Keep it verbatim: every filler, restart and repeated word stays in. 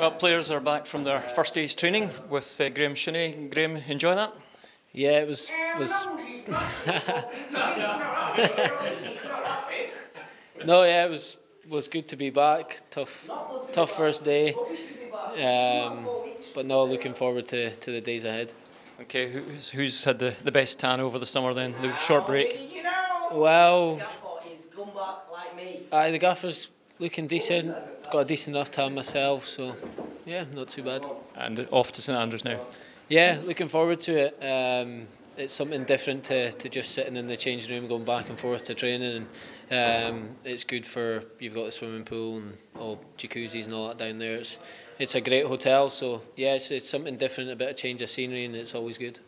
Well, players are back from their first day's training with uh, Graeme Shinnie. Graeme, enjoy that? Yeah, it was... was no, yeah, it was was good to be back. Tough, tough first day. Um, but no, looking forward to, to the days ahead. Okay, who's, who's had the, the best tan over the summer then, the short break? Well... Aye, the gaffer's looking decent. Got a decent enough time myself, so yeah, not too bad. And off to St Andrews now? Yeah, looking forward to it. Um, it's something different to, to just sitting in the change room, going back and forth to training. And um, it's good for, you've got the swimming pool and all jacuzzis and all that down there. It's, it's a great hotel, so yeah, it's, it's something different, a bit of change of scenery, and it's always good.